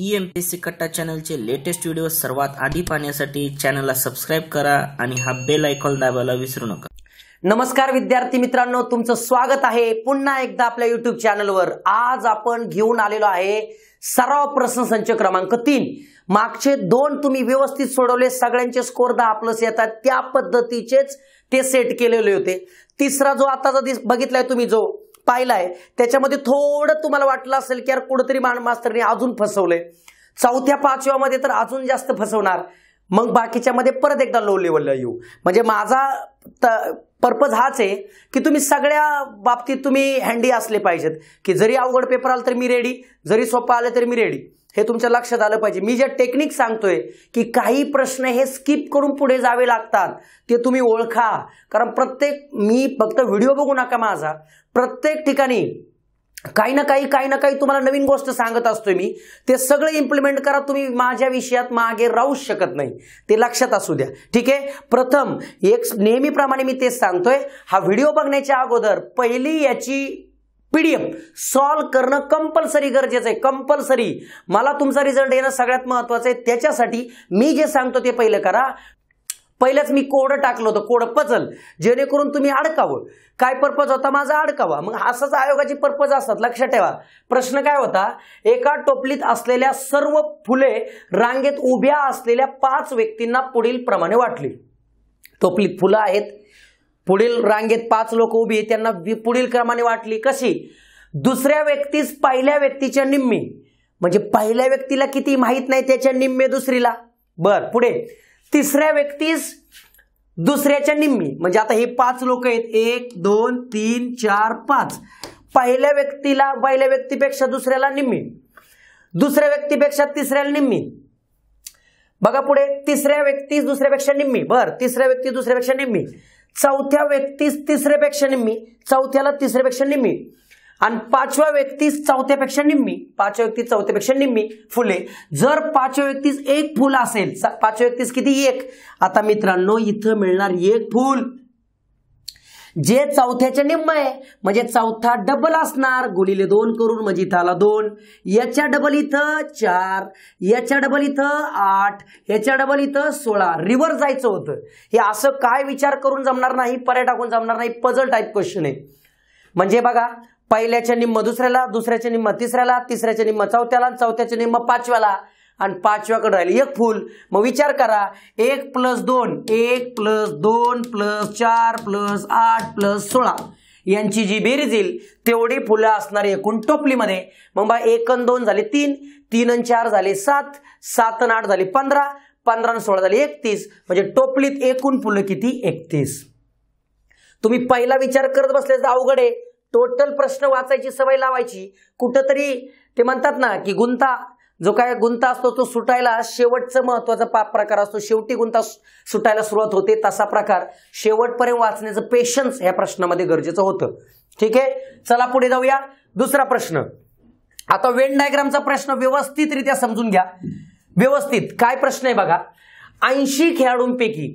ईएमपीएससी कट्टा चॅनलचे latest video सर्वात आधी पाहण्यासाठी चॅनलला सबस्क्राइब करा आणि हा बेल आयकॉन दाबायला विसरू नका। नमस्कार विद्यार्थी मित्रांनो, तुमचं स्वागत आहे पुन्हा एकदा आपल्या YouTube चॅनलवर। आज आपण घेऊन आलेलो आहे सराव प्रश्न संच क्रमांक 3। मागचे 2 तुम्ही व्यवस्थित सोडवले, सगळ्यांचे स्कोर 10+ येतात, त्या पद्धतीचेच ते सेट केलेले होते। तिसरा जो आताचा दिस बघितलाय तुम्ही, जो पाहिलाय त्याच्यामध्ये थोडं तुम्हाला वाटलं असेल की यार कुठेतरी मास्टरने अजून फसवले, चौथ्या पाचव्या मध्ये तर अजून जास्त फसवणार, मग बाकीच्या मध्ये परत एकदा लो लेवलला येऊ। म्हणजे माझा पर्पज हाच आहे की तुम्ही सगळ्या बाबतीत तुम्ही हँडी असले पाहिजेत, की जरी अवघड पेपर आला तरी मी रेडी, जरी सोपा आला तरी मी रेडी, हे तुमच्या लक्षात आलं पाहिजे। मी जे टेक्निक सांगतोय की काही प्रश्न हे स्किप करून पुढे जावे लागतात, ते तुम्ही ओळखा, कारण प्रत्येक मी फक्त व्हिडिओ बघू नका माझा, प्रत्येक ठिकाणी काही ना काही तुम्हाला नवीन गोष्ट सांगत असतोय मी, ते सगळे इम्प्लिमेंट करा, तुम्ही माझ्या विषयात मागे राहू शकत नाही, ते लक्षात असू द्या, ठीक आहे। प्रथम एक नेहमीप्रमाणे मी तेच सांगतोय, हा व्हिडिओ बघण्याच्या अगोदर पहिली याची पीडीएफ सॉल्व करणं कंपल्सरी गरजेचं आहे, कंपल्सरी। मला तुमचा रिझल्ट येणं सगळ्यात महत्त्वाचं आहे, त्याच्यासाठी मी जे सांगतो ते पहिलं करा। पहिलेच मी कोड टाकलं होतं, कोड पझल, जेणेकरून तुम्ही अडकावं। काय पर्पज होता माझा? अडकावा। मग असंच आयोगाची पर्पज असतात, लक्षात ठेवा। प्रश्न काय होता? एका टोपलीत असलेल्या सर्व फुले रांगेत उभ्या असलेल्या 5 व्यक्तींना पुढील प्रमाणे वाटली। टोपलीत फुलं आहेत, पुढील रांगेत 5 लोक उभी आहेत, त्यांना पुढील क्रमाने वाटली। कशी? दुसऱ्या व्यक्तीस पहिल्या व्यक्तीच्या निम्मी, म्हणजे पहिल्या व्यक्तीला किती माहित नाही त्याच्या निम्मे दुसरीला, बर। पुढे तिसऱ्या व्यक्तीस दुसऱ्याच्या निम्मी, म्हणजे आता हे 5 लोक आहेत, 1 2 3 4 5, पहिल्या व्यक्तीला पहिल्या व्यक्तीपेक्षा दुसऱ्याला निम्मी, दुसऱ्या व्यक्तीपेक्षा तिसऱ्याला निम्मी, बघा पुढे तिसऱ्या व्यक्तीस दुसऱ्यापेक्षा निम्मी, बर। तिसऱ्या व्यक्ती दुसऱ्यापेक्षा निम्मी, चौथ्या व्यक्तीस तिसऱ्यापेक्षा निम्मी, चौथ्याला तिसऱ्यापेक्षा निम्मी, आणि पाचव्या व्यक्तीस चौथ्यापेक्षा निम्मी, पाचव्या व्यक्ती चौथ्यापेक्षा निम्मी फुले। जर पाचव्या व्यक्तीस 1 फुल असेल, पाचव्या व्यक्तीस किती? 1। आता मित्रांनो इथं मिळणार 1 फुल, जे चौथ्याच्या निम्म आहे, म्हणजे चौथा डबल असणार, गुणिले 2 करून म्हणजे इथं आला 2, याच्या डबल इथं 4, याच्या डबल इथं 8, याच्या डबल इथं 16, रिव्हर्स जायचं होतं। हे असं काय विचार करून जमणार नाही, पर्याय टाकून जमणार नाही, पझल टाईप क्वेश्चन आहे। म्हणजे बघा, पहिल्याच्या निम्म दुसऱ्याला, दुसऱ्याच्या निम्म तिसऱ्याला, तिसऱ्याच्या निम्म चौथ्याला, चौथ्याच्या निम्म पाचव्याला, आणि पाचव्याकडे राहिले 1 फुल। मग विचार करा, 1 + 2, 1 + 2 + 4 + 8 + 16 यांची जी बेरीज येईल तेवढी फुलं असणारी एकूण टोपलीमध्ये। मग बा 1 आणि 2 झाले 3, 3 आणि 4 झाले 7, 7 आणि 8 झाले 15, 15 आणि 16 झाले 31, म्हणजे टोपलीत एकूण फुलं किती? 31। तुम्ही पहिला विचार करत बसल्यास अवघड आहे, टोटल प्रश्न वाचायची सवय लावायची। कुठंतरी ते म्हणतात ना की गुंता, जो काय गुंता असतो तो सुटायला शेवटचं महत्त्वाचा प्रकार असतो, शेवटी गुंता सुटायला सुरुवात होते, तसा प्रकार शेवटपर्यंत वाचण्याचं पेशन्स या प्रश्नामध्ये गरजेचं होतं, ठीक आहे। चला पुढे जाऊया, दुसरा प्रश्न। आता वेन डायग्रामचा प्रश्न व्यवस्थितरित्या समजून घ्या, व्यवस्थित। काय प्रश्न आहे बघा, 80 खेळाडूंपैकी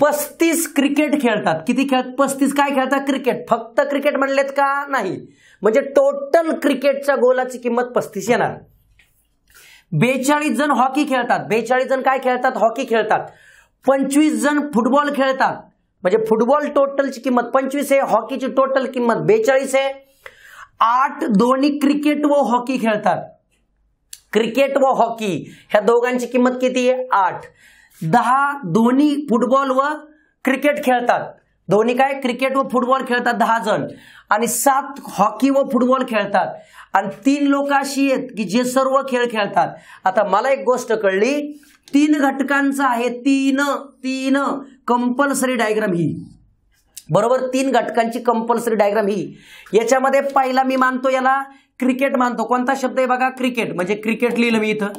35 क्रिकेट खेळतात। किती खेळतात? 35। काय खेळतात? क्रिकेट। फक्त क्रिकेट म्हणलेत का? नाही, म्हणजे टोटल क्रिकेटच्या गोलाची किंमत 35 येणार। 42 जण हॉकी खेळतात, 42 जण काय खेळतात? हॉकी खेळतात। 25 जण फुटबॉल खेळतात, म्हणजे फुटबॉल टोटलची किंमत 25 आहे, हॉकीची टोटल किंमत 42 आहे। 8 दोन्ही क्रिकेट व हॉकी खेळतात, क्रिकेट व हॉकी ह्या दोघांची किंमत किती आहे? 8। 10 दोन्ही फुटबॉल व क्रिकेट खेळतात, दोन्ही काय? क्रिकेट व फुटबॉल खेळतात 10 जण, आणि 7 हॉकी व फुटबॉल खेळतात, आणि 3 लोक अशी आहेत की जे सर्व खेळ खेळतात। आता मला एक गोष्ट कळली, 3 घटकांचं आहे, 3 कंपल्सरी डायग्राम ही, बरोबर। 3 घटकांची कंपल्सरी डायग्राम ही। याच्यामध्ये पहिला मी मानतो, याला क्रिकेट मानतो। कोणता शब्द आहे बघा? क्रिकेट, म्हणजे क्रिकेट लिहिलं मी इथं।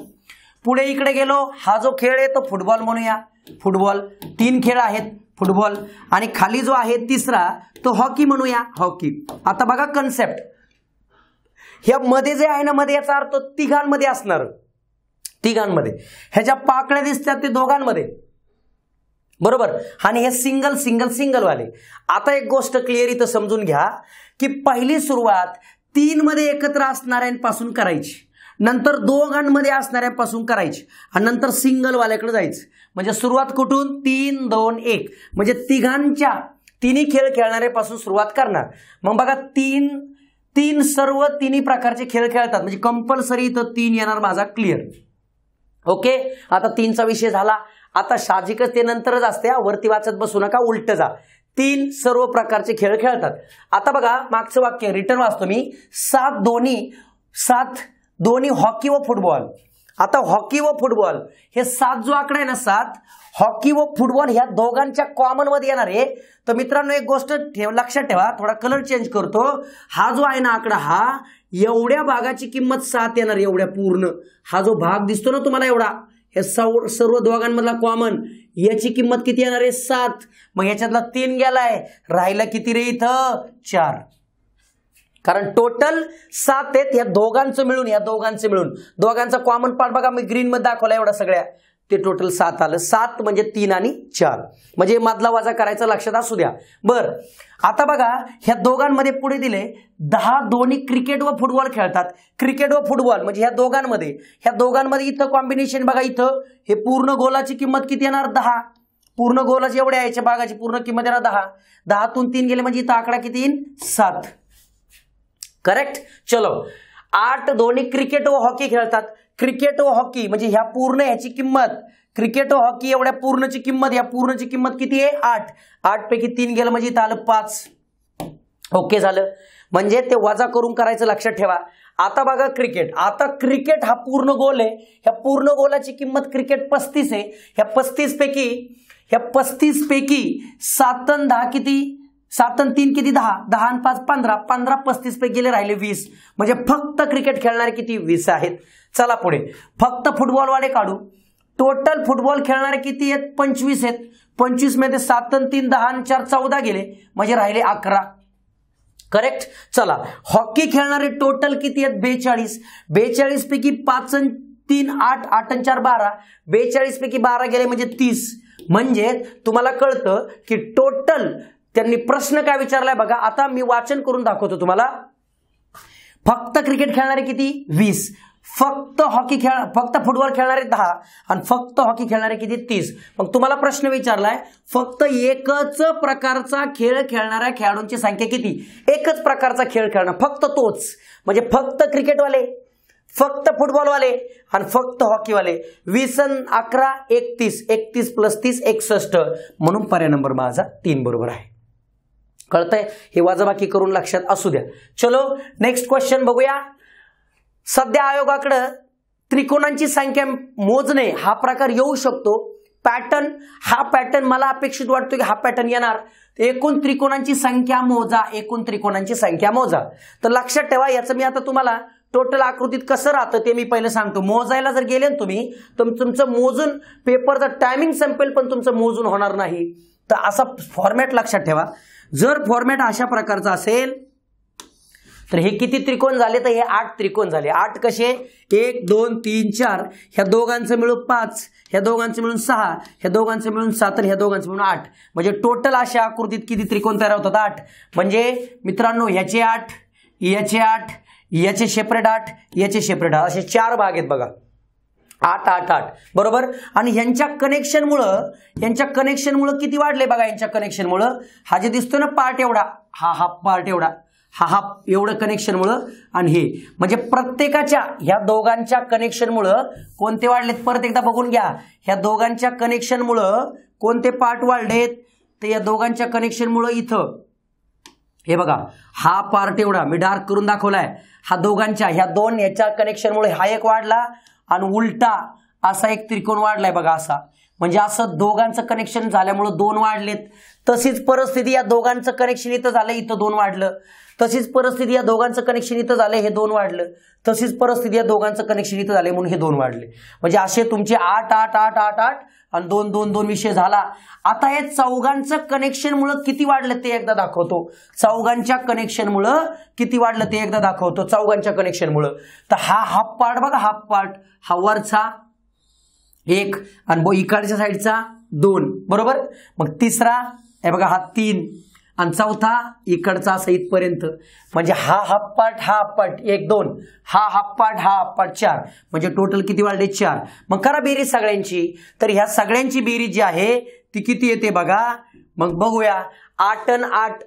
पुढे इकडे गेलो, हा जो खेळ आहे तो फुटबॉल म्हणूया, फुटबॉल। 3 खेळ आहेत फुटबॉल, आणि खाली जो आहे तिसरा तो हॉकी म्हणूया, हॉकी। आता बघा कन्सेप्ट, ह्या मध्ये जे आहे ना, मध्ये याचा अर्थ तिघांमध्ये असणार, तिघांमध्ये ह्या ज्या पाकळ्या दिसतात ते दोघांमध्ये, बरोबर। आणि हे सिंगल सिंगल सिंगल वाले। आता एक गोष्ट क्लिअर इथं समजून घ्या की पहिली सुरुवात 3 मध्ये एकत्र असणाऱ्यांपासून करायची, नंतर दोघांमध्ये असणाऱ्यापासून करायची आणि नंतर सिंगल वाल्याकडे जायचं। म्हणजे सुरुवात कुठून 3 2 1 म्हणजे तिघांच्या तिन्ही खेळ खेळणाऱ्यापासून सुरुवात करणार। मग बघा तीन सर्व तिन्ही प्रकारचे खेळ खेळतात म्हणजे कंपल्सरी तो 3 येणार माझा क्लियर। ओके आता 3 चा विषय झाला। आता साहजिकच ते नंतरच असते वरती वाचत बसू नका उलट जा। 3 सर्व प्रकारचे खेळ खेळतात। आता बघा मागचं वाक्य रिटर्न वाचतो मी 7 दोन्ही हॉकी व फुटबॉल। आता हॉकी व फुटबॉल हे 7 जो आकडा आहे ना 7 हॉकी व फुटबॉल ह्या दोघांच्या कॉमन मध्ये येणार आहे। तर मित्रांनो एक गोष्ट लक्षात ठेवा थोड़ा कलर चेंज करतो। हा जो आहे ना आकडा हा एवढ्या भागाची किंमत 7 येणार एवढ्या पूर्ण हा जो भाग दिसतो ना तुम्हाला एवढा हे सर्व दोघांमधला कॉमन याची किंमत किती येणार आहे 7। मग याच्यातला 3 गेलाय राहिला किती रे इथं 4 कारण टोटल 7 आहेत या दोघांचं मिळून दोघांचा कॉमन पार्ट बघा मी ग्रीन मध्ये दाखवला एवढा सगळ्या ते टोटल 7 आलं। 7 म्हणजे 3 आणि 4 म्हणजे मधला वजा करायचा लक्षात असू द्या। बर आता बघा ह्या दोघांमध्ये पुढे दिले 10 दोन्ही क्रिकेट व फुटबॉल खेळतात। क्रिकेट व फुटबॉल म्हणजे ह्या दोघांमध्ये इथं कॉम्बिनेशन बघा इथं हे पूर्ण गोलाची किंमत किती येणार 10 पूर्ण गोलाची एवढ्या याच्या भागाची पूर्ण किंमत येणार 10 तून 3 गेले म्हणजे इथं आकडा किती येईल 7 करेक्ट। चलो 8 दोन्ही क्रिकेट व हॉकी खेळतात। क्रिकेट व हॉकी म्हणजे ह्या पूर्ण ह्याची किंमत क्रिकेट व हॉकी एवढ्या पूर्णची किंमत या पूर्णची किंमत किती आहे 8 पैकी 3 गेलं म्हणजे इथं आलं 5 ओके झालं म्हणजे ते वजा करून करायचं लक्षात ठेवा। आता बघा क्रिकेट हा पूर्ण गोल आहे ह्या पूर्ण गोलाची किंमत क्रिकेट 35 आहे ह्या 35 पैकी 7 आणि 10 किती 7 आणि 3 किती 10 10 आणि 5 15 35 पैकी गेले राहिले 20 म्हणजे फक्त क्रिकेट खेळणारे किती 20 आहेत। चला पुढे फक्त फुटबॉल वाले काढू टोटल फुटबॉल खेळणारे किती आहेत 25 आहेत 25 मध्ये 7 आणि 3 10 आणि 4 14 गेले म्हणजे राहिले 11 करेक्ट। चला हॉकी खेळणारे टोटल किती आहेत 42 पैकी 5 आणि 3 8 8 आणि 4 12 42 पैकी 12 गेले म्हणजे 30 म्हणजे तुम्हाला कळतं की टोटल त्यांनी प्रश्न काय विचारलाय बघा। आता मी वाचन करून दाखवतो तुम्हाला फक्त क्रिकेट खेळणारे किती 20 फक्त फुटबॉल खेळणारे 10 आणि फक्त हॉकी खेळणारे किती 30 मग तुम्हाला प्रश्न विचारलाय फक्त एकच प्रकारचा खेळ खेळणाऱ्या खेळाडूंची संख्या किती एकच प्रकारचा खेळ खेळणार फक्त तोच म्हणजे फक्त क्रिकेट वाले फक्त फुटबॉल वाले आणि फक्त हॉकी वाले 20 आणि 11 31 31 + 30 61 म्हणून पर्याय नंबर माझा 3 बरोबर आहे। कळतंय हे वजाबाकी करून लक्षात असू द्या। चलो नेक्स्ट क्वेश्चन बघूया। सध्या आयोगाकडे त्रिकोणांची संख्या मोजणे हा प्रकार येऊ शकतो पॅटर्न मला अपेक्षित वाटतो की हा पॅटर्न येणार। एकूण त्रिकोणांची संख्या मोजा तर लक्षात ठेवा याचं मी आता तुम्हाला टोटल आकृतीत कसं राहतं ते मी पहिले सांगतो। मोजायला जर गेले तुम्ही तुमचं मोजून पेपरचा टाइमिंग संपेल पण तुमचं मोजून होणार नाही तर असा फॉर्मॅट लक्षात ठेवा। जर फॉर्मॅट अशा प्रकारचा असेल तर हे किती त्रिकोण झाले तर हे 8 त्रिकोण झाले। 8 कसे 1 2 3 4 ह्या दोघांचं मिळून 5 ह्या दोघांचं मिळून 6 ह्या दोघांचं मिळून 7 ह्या दोघांचं मिळून 8 म्हणजे टोटल अशा आकृतीत किती त्रिकोण तयार होतात 8 म्हणजे मित्रांनो ह्याचे 8 ह्याचे 8 ह्याचे सेपरेट 8 ह्याचे सेपरेट 8 असे 4 भाग आहेत बघा 8 8 8 बरोबर। आणि यांच्या कनेक्शनमुळे किती वाढले बघा यांच्या कनेक्शनमुळे हा जे दिसतो ना पार्ट एवढा हा एवढं कनेक्शनमुळे आणि हे म्हणजे प्रत्येकाच्या ह्या दोघांच्या कनेक्शनमुळे कोणते वाढलेत परत एकदा बघून घ्या ह्या दोघांच्या कनेक्शनमुळे कोणते पार्ट वाढलेत तर या दोघांच्या कनेक्शनमुळे इथं हे बघा हा पार्ट एवढा मी डार्क करून दाखवलाय हा दोघांच्या ह्या दोन ह्याच्या कनेक्शनमुळे हा एक वाढला आणि उलटा असा एक त्रिकोण वाढलाय बघा असा म्हणजे असं दोघांचं कनेक्शन झाल्यामुळे 2 वाढलेत। तशीच परिस्थिती या दोघांचं कनेक्शन इथं झालं इथं 2 वाढलं तशीच परिस्थिती या दोघांचं कनेक्शन इथं झालं हे 2 वाढलं तशीच परिस्थिती या दोघांचं कनेक्शन इथं झालं म्हणून हे 2 वाढले म्हणजे असे तुमचे 8 8 8 8 8 आणि 2 2 2 विषय झाला। आता हे चौघांचं कनेक्शनमुळे किती वाढलं ते एकदा दाखवतो चौघांच्या कनेक्शनमुळे तर हा हाफ पार्ट बघा हाफ पार्ट हा वरचा 1 आणि इकडच्या साइडचा 2 बरोबर मग तिसरा हे बघा हा 3 आणि चौथा इकडचा सहितपर्यंत म्हणजे हा पार्ट 1 2 हा पार्ट 4 म्हणजे टोटल किती वाढले 4। मग करा बेरीज सगळ्यांची, तर ह्या सगळ्यांची बेरीज जी आहे ती किती येते बघा। मग बघूया 8 आणि 8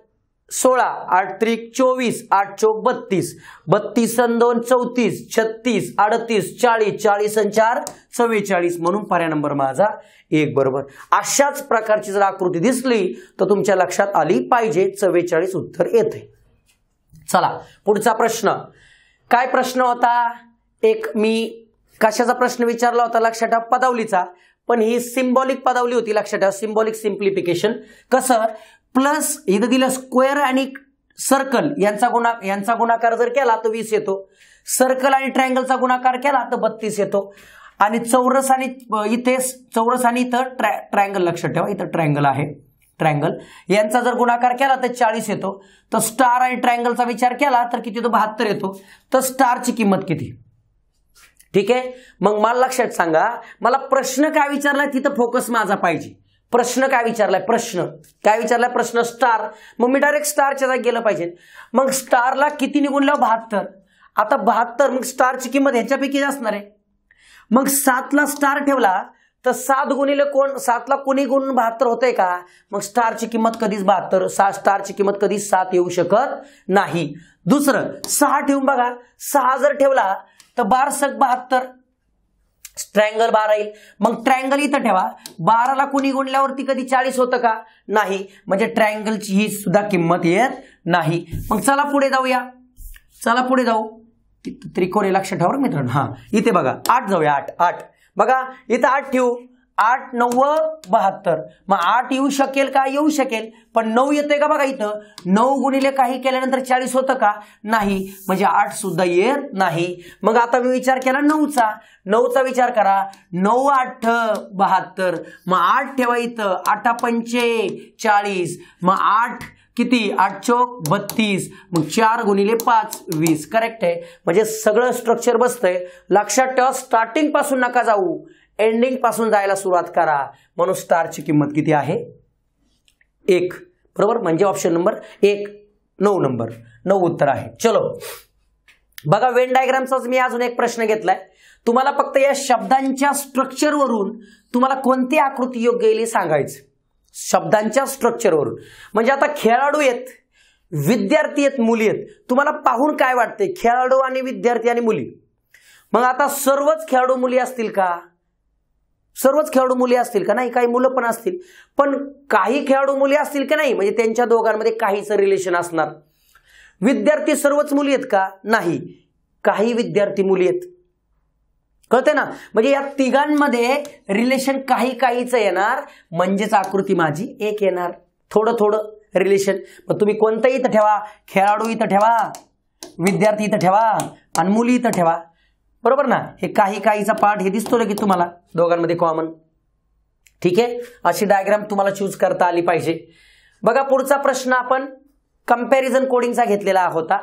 16, 8 त्रिक 24, 8 चौक 32, 32 आणि 2 34, 36, 38, 40, 40 आणि 4 44, म्हणून पर्याय नंबर माझा 1 बरोबर। अशाच प्रकारची जर आकृती दिसली तर तुमच्या लक्षात आली पाहिजे 44 उत्तर येते। चला पुढचा प्रश्न, काय प्रश्न होता, एक मी कशाचा प्रश्न विचारला होता लक्षात ठेवा, पदावलीचा, पण ही सिंबॉलिक पदावली होती लक्षात ठेवा। सिंबॉलिक सिंप्लिफिकेशन कसं, प्लस इधर दिला स्क्वेअर आणि सर्कल यांचा गुणाकार जर केला तर 20 येतो, सर्कल आणि ट्रायंगलचा गुणाकार केला तर 32 येतो, आणि चौरस आणि इथे चौरस आणि इथे ट्रायंगल लक्षात ठेवा, इथे ट्रायंगल आहे, ट्रायंगल यांचा जर गुणाकार केला तर 40 येतो। तर स्टार आणि ट्रायंगलचा विचार केला तर किती तो 72 येतो। तर स्टारची किंमत किती, ठीक आहे। मग मला लक्षात सांगा मला प्रश्न काय विचारला तिथे फोकस माझा पाहिजे। प्रश्न काय विचारलाय, प्रश्न स्टार, मग मी डायरेक्ट स्टारच्या जागी गेलं पाहिजे। मग स्टारला किती ने गुणलं 72, आता 72 मग स्टारची किंमत ह्याच्यापैकी असणार आहे। मग 7 ला स्टार ठेवला तर 7 ला कोणी गुण 72 होते का, मग स्टारची किंमत कधीच 72, स्टारची किंमत कधीच 7 येऊ शकत नाही। दुसरं 6 ठेवून बघा, 6 जर ठेवला तर 12 × 6 = 72, ट्रायंगल 12 येईल। मग ट्रायंगल इथं ठेवा, 12 ला कोणी गुणल्यावरती कधी 40 होतं का, नाही, म्हणजे ट्रायंगलची ही सुद्धा किंमत येत नाही। मग चला पुढे जाऊया, त्रिकोण आहे लक्षात ठेवा मित्रांनो, हां इथे बघा 8 जाऊया, 8 बघा इथं 8 ठेवू, 8 × 9 = 72, मग 8 येऊ शकेल का, येऊ शकेल, पण 9 येते का बघा, इथं 9 गुणिले काही केल्यानंतर 40 होतं का, नाही, म्हणजे 8 सुद्धा येत नाही। मग आता मी विचार केला 9 चा विचार करा, 9 × 8 = 72, मग 8 ठेवा इथं, 8 × 8 = 40, मग 8 किती, 8 चौक 32, मग 4 × 5 = 20, करेक्ट आहे। म्हणजे सगळं स्ट्रक्चर बसतंय लक्षात ठेवा, स्टार्टिंग पासून नका जाऊ, एंडिंग पासून जायला सुरुवात करा। म्हणून स्टारची किंमत किती आहे 1 बरोबर, म्हणजे ऑप्शन नंबर 1 9 उत्तर आहे। चलो बघा वेन डायग्रामचाच मी अजून एक प्रश्न घेतलाय, तुम्हाला फक्त या शब्दांच्या स्ट्रक्चरवरून तुम्हाला कोणती आकृती योग्य येईल सांगायचं, शब्दांच्या स्ट्रक्चरवरून। म्हणजे आता खेळाडू आहेत, विद्यार्थी आहेत, मुली आहेत, तुम्हाला पाहून काय वाटते, खेळाडू आणि विद्यार्थी आणि मुली, मग आता सर्वच खेळाडू मुली असतील का, नाही, काही मुलं पण असतील, पण काही खेळाडू मुली असतील का, नाही, म्हणजे त्यांच्या दोघांमध्ये काहीच रिलेशन असणार। विद्यार्थी सर्वच मुली आहेत का, नाही, काही विद्यार्थी मुली आहेत, कळते ना, म्हणजे या तिघांमध्ये रिलेशन काहीच येणार, म्हणजेच आकृती माझी 1 येणार, थोडं रिलेशन। मग तुम्ही कोणताही इथं ठेवा, खेळाडू इथं ठेवा, विद्यार्थी इथं ठेवा आणि मुली इथं ठेवा बरोबर ना, हे काहीचा पार्ट हे दिसतो की तुम्हाला दोघांमध्ये कॉमन, ठीक आहे। अशी डायग्राम तुम्हाला चूज करता आली पाहिजे। बघा पुढचा प्रश्न आपण कंपॅरिझन कोडिंगचा घेतलेला होता,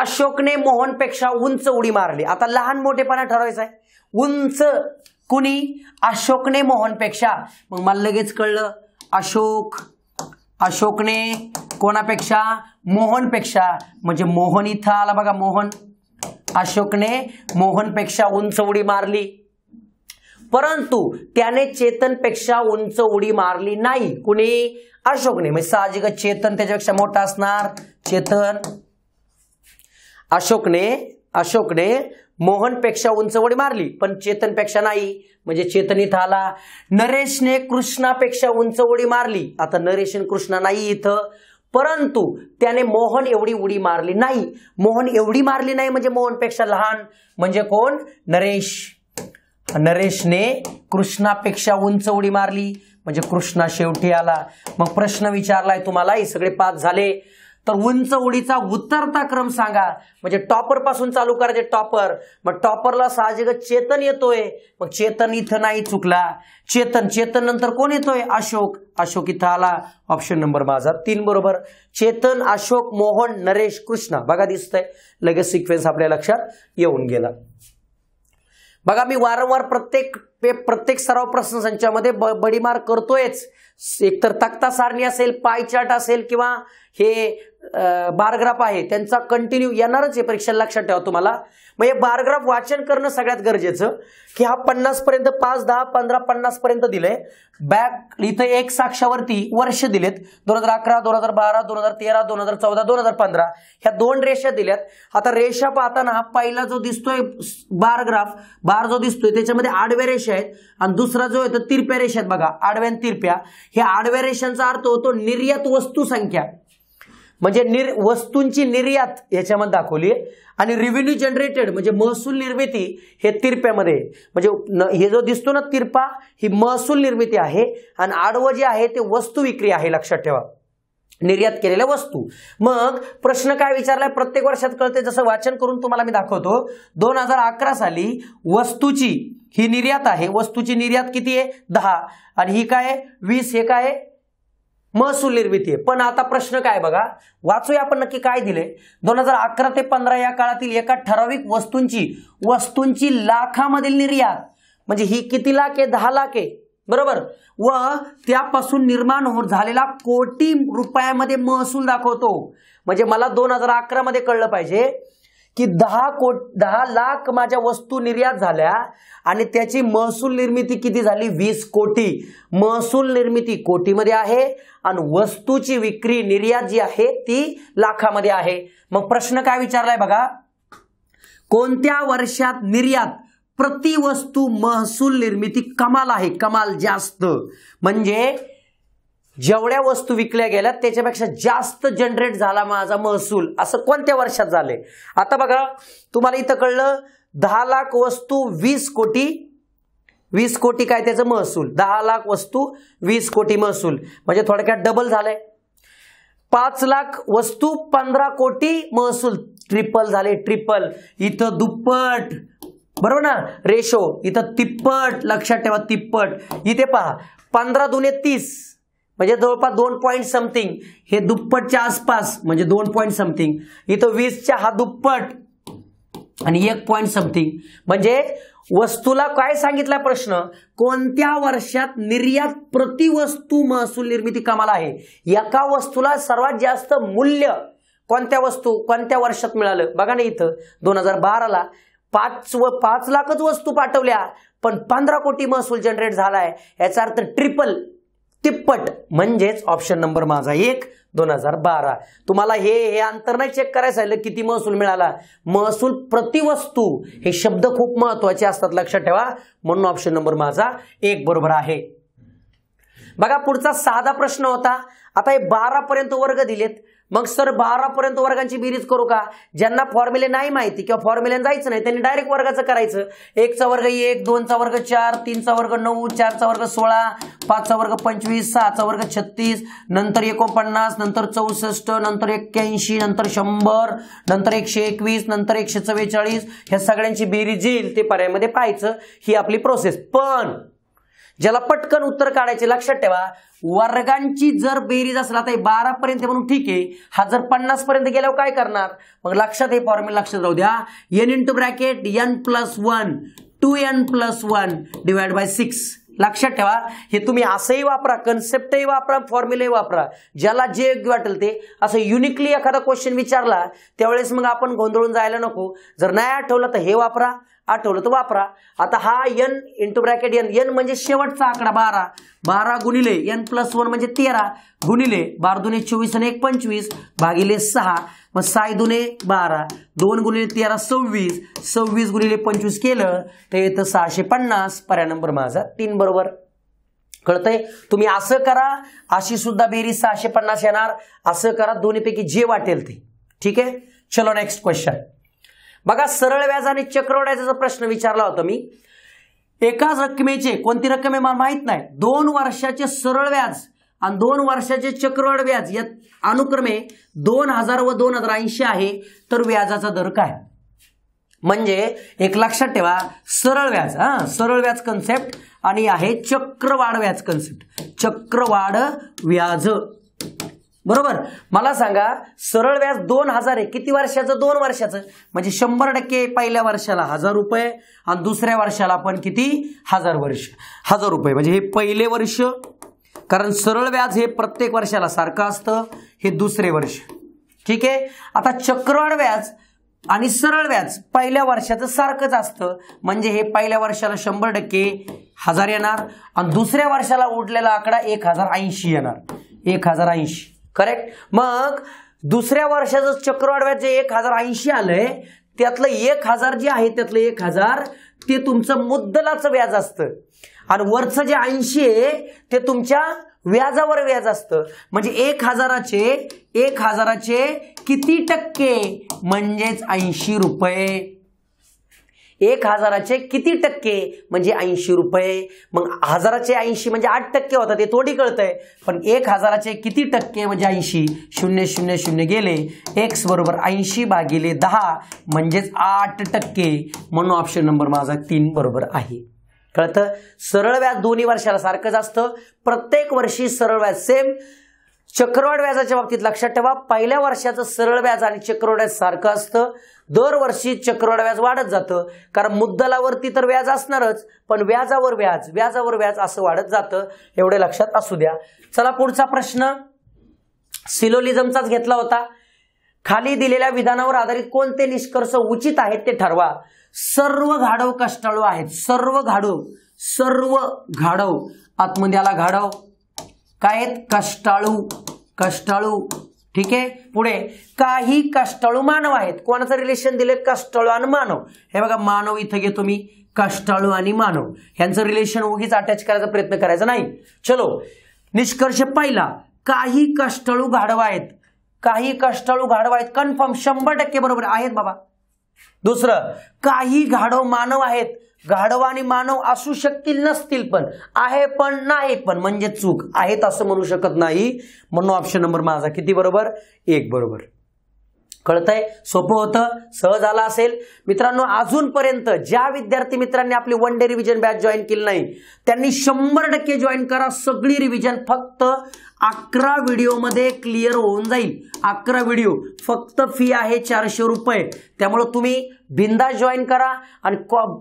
अशोकने मोहनपेक्षा उंच उडी मारली, आता लहान मोठेपणा ठरवायचा आहे, उंच कोणी, अशोकने मोहनपेक्षा, मग मला लगेच कळलं अशोकने कोणापेक्षा, मोहनपेक्षा, म्हणजे मोहन इथं आला बघा, मोहन, अशोकने मोहनपेक्षा उंच उडी मारली, परंतु त्याने चेतनपेक्षा उंच उडी मारली नाही, कुणी, अशोकने, म्हणजे साहजिकच चेतन त्याच्यापेक्षा मोठा असणार, अशोकने मोहनपेक्षा उंच उडी मारली पण चेतनपेक्षा नाही, म्हणजे चेतन इथं आला। नरेशने कृष्णापेक्षा उंच उडी मारली, आता नरेश आणि कृष्णा नाही इथं, परंतु त्याने मोहन एवढी उडी मारली नाही, म्हणजे मोहनपेक्षा लहान, म्हणजे कोण, नरेश। नरेशने कृष्णापेक्षा उंच उडी मारली म्हणजे कृष्णा शेवटी आला। मग प्रश्न विचारलाय तुम्हाला, हे सगळे 5 झाले, तर उंच उडीचा उतरता क्रम सांगा, म्हणजे टॉपर पासून चालू करायचे, टॉपर, मग टॉपरला साहजिकच चेतन येतोय, मग चेतन इथं नाही चुकला, चेतन नंतर कोण येतोय, अशोक इथं आला, ऑप्शन नंबर माझा 3 बरोबर। चेतन, अशोक, मोहन, नरेश, कृष्णा, बघा दिसतंय लगेच सिक्वेन्स आपल्या लक्षात येऊन गेला। बघा मी वारंवार प्रत्येक सराव प्रश्न संचामध्ये बडी मार करतोयच, एक तर तक्ता सारणी असेल, पाय चार्ट असेल किंवा हे बारग्राफ आहे त्यांचा कंटिन्यू येणारच आहे परीक्षेला, लक्षात ठेवा तुम्हाला. मग हे बारग्राफ वाचन करणं सगळ्यात गरजेचं की हा 50 पर्यंत 5, 10, 15, 50 पर्यंत दिले. बॅक इथं एक साक्षावरती वर्ष दिलेत 2011, 2012, 2013, 2014, 2015 ह्या दोन रेषा दिल्यात. आता रेषा पाहताना पहिला जो दिसतोय बारग्राफ बार जो दिसतोय त्याच्यामध्ये आडव्या रेषा आहेत आणि दुसरा जो आहे तो तिरप्या रेषा आहेत. बघा आडव्या आणि तिरप्या, ह्या आडव्या रेषांचा अर्थ होतो निर्यात वस्तू संख्या, म्हणजे वस्तूंची निर्यात याच्यामध्ये दाखवली आहे. आणि रेव्हेन्यू जनरेटेड म्हणजे महसूल निर्मिती हे तिरप्यामध्ये, म्हणजे हे जो दिसतो ना तिरपा ही महसूल निर्मिती आहे आणि आडवं जे आहे ते वस्तू विक्री आहे, लक्षात ठेवा, निर्यात केलेल्या वस्तू. मग प्रश्न काय विचारलाय, प्रत्येक वर्षात कळते जसं वाचन करून तुम्हाला मी दाखवतो. 2011 साली वस्तूची ही निर्यात आहे, वस्तूची निर्यात किती आहे 10 आणि ही काय 20, हे काय महसूल निर्मिती आहे. पण आता प्रश्न काय बघा, वाचूया आपण नक्की काय दिले. 2011 ते 2015 या काळातील एका ठराविक वस्तूंची लाखामधील निर्यात, म्हणजे ही किती लाख आहे 10 लाख आहे बरोबर, व त्यापासून निर्माण झालेला कोटी रुपयामध्ये महसूल दाखवतो. म्हणजे मला 2011 मध्ये कळलं पाहिजे की 10 लाख माझ्या वस्तू निर्यात झाल्या आणि त्याची महसूल निर्मिती किती झाली 20 कोटी. महसूल निर्मिती कोटीमध्ये आहे आणि वस्तूची विक्री निर्यात जी आहे ती लाखामध्ये आहे. मग प्रश्न काय विचारलाय बघा, कोणत्या वर्षात निर्यात प्रति वस्तू महसूल निर्मिती कमाल आहे, कमाल जास्त, म्हणजे जेवढ्या वस्तू विकल्या गेल्या त्याच्यापेक्षा जास्त जनरेट झाला माझा महसूल, असं कोणत्या वर्षात झाले. आता बघा तुम्हाला इथं कळलं 10 लाख वस्तू 20 कोटी, 20 कोटी काय त्याचं महसूल, 10 लाख वस्तू 20 कोटी महसूल, म्हणजे थोडक्यात डबल झालंय. 5 लाख वस्तू 15 कोटी महसूल, ट्रिपल झाले, ट्रिपल, इथं दुप्पट बरोबर ना, रेशो इथं तिप्पट, लक्षात ठेवा तिप्पट. इथे पहा 15 दुणे 30 म्हणजे जवळपास 2 पॉईंट समथिंग, हे दुप्पटच्या आसपास म्हणजे 2 पॉईंट समथिंग, इथं 20च्या हा दुप्पट आणि 1 पॉईंट समथिंग. म्हणजे वस्तूला काय सांगितला प्रश्न, कोणत्या वर्षात निर्यात प्रति वस्तू महसूल निर्मिती कमाल आहे, एका वस्तूला सर्वात जास्त मूल्य कोणत्या वस्तू कोणत्या वर्षात मिळालं. बघा ना इथं 2012ला 5 लाखच वस्तू पाठवल्या पण 15 कोटी महसूल जनरेट झालाय, याचा अर्थ ट्रिपल तिप्पट, म्हणजेच ऑप्शन नंबर माझा 1, 2012. तुम्हाला हे अंतर नाही चेक करायचं आहे किती महसूल मिळाला, महसूल प्रतिवस्तू हे शब्द खूप महत्वाचे असतात लक्षात ठेवा, म्हणून ऑप्शन नंबर माझा 1 बरोबर आहे. बघा पुढचा साधा प्रश्न होता. आता हे 12 पर्यंत वर्ग दिलेत, मग सर 12 पर्यंत वर्गांची बेरीज करू का, ज्यांना फॉर्म्युले नाही माहिती किंवा फॉर्म्युले जायचं नाही त्यांनी डायरेक्ट वर्गाचं करायचं. 1चा वर्ग 1, 2चा वर्ग 4, 3चा वर्ग 9, 4चा वर्ग 16, 5चा वर्ग 25, 6चा वर्ग 36, नंतर 49, नंतर 64, नंतर 81, नंतर 100, नंतर 121, नंतर 144. ह्या सगळ्यांची बेरीज येईल ते पर्यायामध्ये पाहायचं, ही आपली प्रोसेस. पण ज्याला पटकन उत्तर काढायचे लक्षात ठेवा, वर्गांची जर बेरीज असला तर 12 पर्यंत म्हणून ठीक आहे, हा जर 50 पर्यंत गेल्यावर काय करणार, मग लक्षात हे फॉर्म्युला लक्षात राहू द्या, n × (n+1) 2n+1 / 6. लक्षात ठेवा, हे तुम्ही असंही वापरा, कन्सेप्टही वापरा, फॉर्म्युलाही वापरा, ज्याला जे योग्य वाटेल ते. असं युनिकली एखादा क्वेश्चन विचारला त्यावेळेस मग आपण गोंधळून जायला नको, जर नाही आठवलं तर हे वापरा, आठवलं तर वापरा. आता हा n × (n), n म्हणजे शेवटचा आकडा 12 गुणिले (n+1) म्हणजे 13 गुणिले 12 दुणे 24 आणि 1 25 भागिले 6, मग 6 दुणे 12, 2 गुणिले 13 26, 26 गुणिले 25 केलं तर येतं 650. पर्याय नंबर माझा 3 बरोबर. कळतंय, तुम्ही असं करा, अशी सुद्धा बेरीज 650 येणार, असं करा, दोन्हीपैकी जे वाटेल ते. ठीक आहे, चलो नेक्स्ट क्वेश्चन. बघा सरळ व्याज आणि चक्रवड्याचा प्रश्न विचारला होता मी. एकाच रकमेचे, कोणती रक्कम आहे मला माहित नाही, 2 वर्षाचे सरळ व्याज आणि 2 वर्षाचे चक्रवड व्याज या अनुक्रमे 2000 व 2080 आहे, तर व्याजाचा दर काय. म्हणजे एक लक्षात ठेवा, सरळ व्याज सरळ व्याज कन्सेप्ट आणि आहे चक्रवाढ व्याज कन्सेप्ट, चक्रवाढ व्याज बरोबर. मला सांगा सरळ व्याज 2000 आहे, किती वर्षाचं 2 वर्षाचं, म्हणजे 100% पहिल्या वर्षाला 1000 रुपये आणि दुसऱ्या वर्षाला आपण किती 1000 रुपये, म्हणजे हे पहिले वर्ष कारण सरळ व्याज हे प्रत्येक वर्षाला सारखं असतं, हे दुसरे वर्ष. ठीक आहे. आता चक्रवाढ व्याज आणि सरळ व्याज पहिल्या वर्षाचं सारखंच असतं, म्हणजे हे पहिल्या वर्षाला 100% 1000 येणार आणि दुसऱ्या वर्षाला उडलेला आकडा 1080 येणार. 1080 करेक्ट. मग दुसऱ्या वर्षाचं चक्रवाढ व्याज जे 1080 आले त्यातलं 1000 जे आहे त्यातलं 1000 ते तुमचं मुद्दलाचं व्याज असतं आणि वरचं जे 80 आहे ते तुमच्या व्याजावर व्याज असतं. म्हणजे 1000चे किती टक्के म्हणजेच 80 रुपये. 1000चे किती टक्के म्हणजे 80 रुपये. मग 1000चे 80 म्हणजे 8% होता, ते थोडी कळतंय. पण 1000चे किती टक्के म्हणजे 80. 0 0 0 गेले, x बरोबर 80 भागिले 10 म्हणजेच 8%. म्हणून ऑप्शन नंबर माझा 3 बरोबर आहे. कळतं. सरळ व्याज दोन्ही वर्षाला सारखंच असतं, प्रत्येक वर्षी सरळ व्याज सेम. चक्रवाढ व्याजाच्या बाबतीत लक्षात ठेवा, पहिल्या वर्षाचं सरळ व्याज आणि चक्रवाढ व्याज सारखं असतं. दरवर्षी चक्रवाढ व्याज वाढत जातं, कारण मुद्दलावरती तर व्याज असणारच, पण व्याजावर व्याज असं वाढत जातं. एवढे लक्षात असू द्या. चला पुढचा प्रश्न सिलोलिझमचाच घेतला होता. खाली दिलेल्या विधानावर आधारित कोणते निष्कर्ष उचित आहेत ते ठरवा. सर्व घाडव कष्टाळू आहेत. सर्व घाडव आतमध्ये आला घाडव, काय कष्टाळू. ठीक आहे. पुढे काही कष्टाळू मानव आहेत. कोणाचं रिलेशन दिले? कष्टाळू आणि मानव. हे बघा, मानव इथे घेतो मी. कष्टाळू आणि मानव यांचं रिलेशन उगीच अटॅच करायचा प्रयत्न करायचा नाही. चलो, निष्कर्ष पहिला, काही कष्टाळू घाडव आहेत. कन्फर्म 100% बरोबर आहेत बाबा. दुसरं, काही घाडव मानव आहेत. घाडव आणि मानव असू शकतील, नसतील, पण आहे पण नाही पण म्हणजे चूक. आहेत असं म्हणू शकत नाही. म्हणून ऑप्शन नंबर माझा किती बरोबर? 1 बरोबर. कळतंय? सोपं होतं, सहज आला असेल. मित्रांनो, अजूनपर्यंत ज्या विद्यार्थी मित्रांनी आपली 1 डे रिव्हिजन बॅच जॉईन केली नाही त्यांनी 100% जॉईन करा. सगळी रिव्हिजन फक्त 11 व्हिडिओमध्ये क्लिअर होऊन जाईल. 11 व्हिडिओ. फक्त फी आहे 400 रुपये. त्यामुळे तुम्ही बिंदास जॉईन करा आणि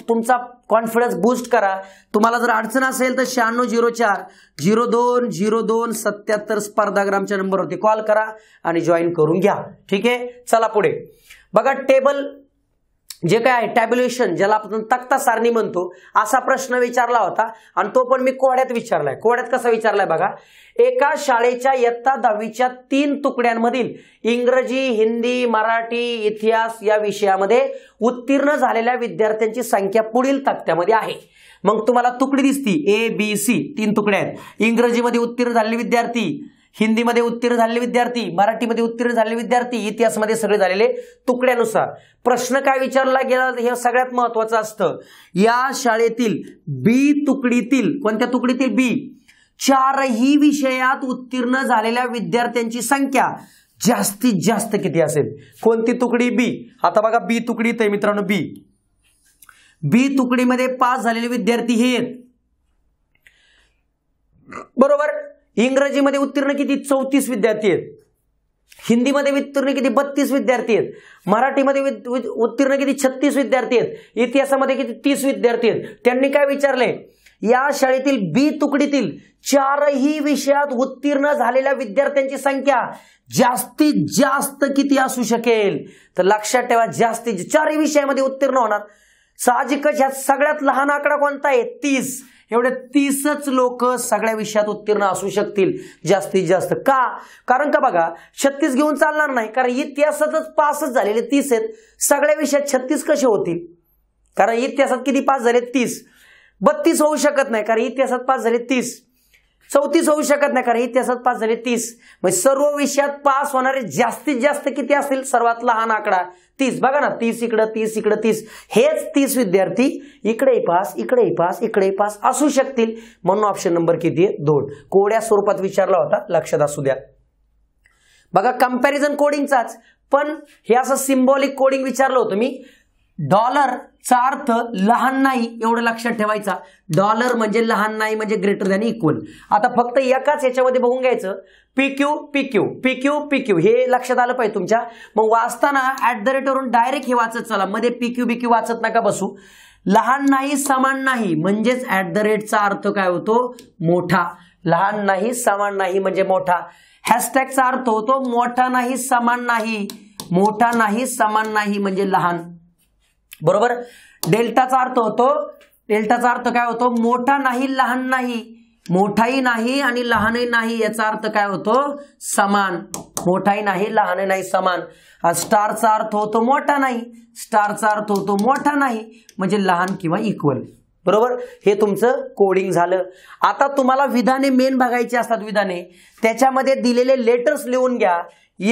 तुमचा कॉन्फिडन्स बूस्ट करा. तुम्हाला जर अडचण असेल तर 9604020277 स्पर्धाग्रामच्या नंबरवरती कॉल करा आणि जॉईन करून घ्या. ठीक आहे. चला पुढे बघा, टेबल जे काय आहे, टॅब्युलेशन ज्याला आपण तक्ता सारणी म्हणतो, असा प्रश्न विचारला होता आणि तो पण मी कोड्यात विचारलाय. कोड्यात कसा विचारलाय बघा, एका शाळेच्या इयत्ता 10वीच्या 3 तुकड्यांमधील इंग्रजी, हिंदी, मराठी, इतिहास या विषयामध्ये उत्तीर्ण झालेल्या विद्यार्थ्यांची संख्या पुढील तक्त्यामध्ये आहे. मग तुम्हाला तुकडी दिसती ABC, 3 तुकड्या आहेत. इंग्रजीमध्ये उत्तीर्ण झालेले विद्यार्थी, हिंदीमध्ये उत्तीर्ण झालेले विद्यार्थी, मराठीमध्ये उत्तीर्ण झालेले विद्यार्थी, इतिहासमध्ये सगळे झालेले. तुकड्यानुसार प्रश्न काय विचारला गेला हे सगळ्यात महत्त्वाचं असतं. या शाळेतील B तुकडीतील, कोणत्या तुकडीतील? B, 4ही विषयात उत्तीर्ण झालेल्या विद्यार्थ्यांची संख्या जास्तीत जास्त किती असेल? कोणती तुकडी? B. आता बघा, B तुकडी इथे मित्रांनो. B तुकडीमध्ये पास झालेले विद्यार्थी हे आहेत बरोबर. इंग्रजीमध्ये उत्तीर्ण किती? 34 विद्यार्थी आहेत. हिंदीमध्ये उत्तीर्ण किती? 32 विद्यार्थी आहेत. मराठीमध्ये उत्तीर्ण किती? 36 विद्यार्थी आहेत. इतिहासामध्ये किती? 30 विद्यार्थी आहेत. त्यांनी काय विचारले, या शाळेतील B तुकडीतील 4ही विषयात उत्तीर्ण झालेल्या विद्यार्थ्यांची संख्या जास्तीत जास्त किती असू शकेल? तर लक्षात ठेवा, जास्तीत 4ही विषयामध्ये उत्तीर्ण होणार. साहजिकच ह्यात सगळ्यात लहान आकडा कोणता आहे? 30. एवढे 30च लोक सगळ्या विषयात उत्तीर्ण असू शकतील जास्तीत जास्त. का? कारण का बघा, 36 घेऊन चालणार नाही, कारण इतिहासातच पासच झालेले 30 आहेत. सगळ्या विषयात 36 कसे होतील? कारण इतिहासात किती पास झाले? 30. 32 होऊ शकत नाही, कारण इतिहासात पास झाले 30. 34 होऊ शकत नाही, कारण इतिहासात पास झाले 30. म्हणजे सर्व विषयात पास होणारे जास्तीत जास्त किती असतील? सर्वात लहान आकडा 30. बघा ना, 30 इकडे, 30 इकडे, 30. हेच 30 विद्यार्थी इकडेही पास असू शकतील. म्हणून ऑप्शन नंबर किती आहे? 2. कोड्या स्वरूपात विचारला होता, लक्षात असू द्या. बघा, कंपॅरिझन कोडिंगचाच, पण हे असं सिम्बॉलिक कोडिंग विचारलं होतं मी. डॉलरचा अर्थ लहान नाही, एवढं लक्षात ठेवायचा. डॉलर म्हणजे लहान नाही म्हणजे ग्रेटर दॅन इक्वल. आता फक्त एकाच याच्यामध्ये बघून घ्यायचं, PQ हे लक्षात आलं पाहिजे तुमच्या. मग वाचताना @ वरून डायरेक्ट हे वाचत चला, मध्ये PQ वाचत नका बसू. लहान नाही, समान नाही म्हणजेच @ चा अर्थ काय होतो? मोठा. लहान नाही, समान नाही म्हणजे मोठा. हॅशटॅगचा अर्थ होतो मोठा नाही समान नाही, मोठा नाही समान नाही म्हणजे लहान. बरोबर. डेल्टाचा अर्थ होतो, डेल्टाचा अर्थ काय होतो, मोठा नाही लहान नाही, मोठाही नाही आणि लहानही नाही, याचा अर्थ काय होतो समान. मोठाही नाही लहानही नाही समान. स्टारचा अर्थ होतो मोठा नाही, स्टारचा अर्थ होतो मोठा नाही म्हणजे लहान किंवा इक्वल. बरोबर. हे तुमचं कोडिंग झालं. आता तुम्हाला विधाने मेन बघायची असतात. विधाने त्याच्यामध्ये दिलेले लेटर्स लिहून घ्या.